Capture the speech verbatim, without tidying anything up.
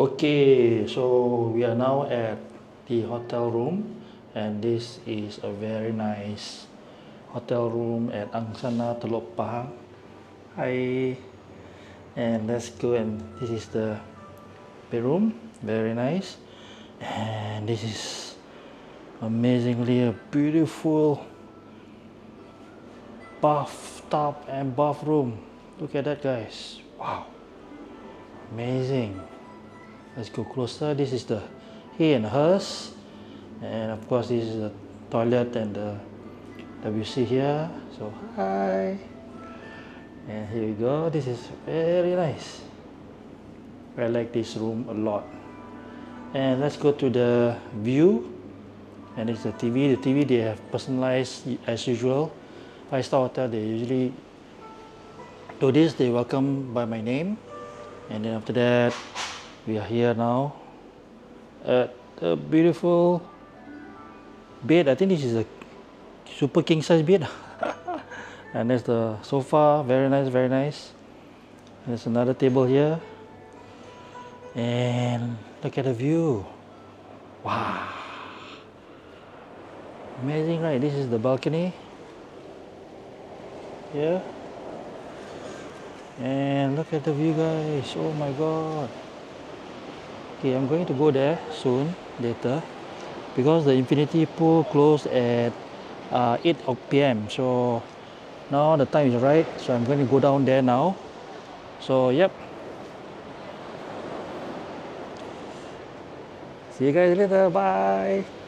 Okay, so we are now at the hotel room, and this is a very nice hotel room at Angsana Teluk Bahang. Hi, and let's go. And this is the bedroom, very nice, and this is amazingly a beautiful bathtub and bathroom. Look at that, guys! Wow, amazing. Let's go closer. This is the he and hers, and of course this is the toilet and the W C here. So hi, and here we go. This is very nice. I like this room a lot. And let's go to the view, and it's the T V. The T V they have personalized as usual. Five-star hotel, they usually do this. They welcome by my name, and then after that. We are here now at a beautiful bed. I think this is a super king size bed. And there's the sofa, very nice, very nice. And there's another table here. And look at the view. Wow. Amazing, right? This is the balcony. Here. And look at the view, guys. Oh my god. Okay, I'm going to go there soon, later, because the infinity pool closed at uh, eight p m So now the time is right, so I'm going to go down there now. So yep, see you guys later. Bye.